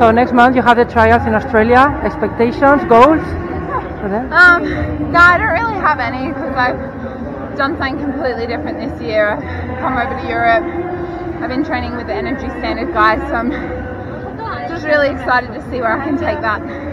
So next month you have the trials in Australia. Expectations, goals? No, I don't really have any because I've done something completely different this year. I've come over to Europe. I've been training with the Energy Standard guys, so I'm just really excited to see where I can take that.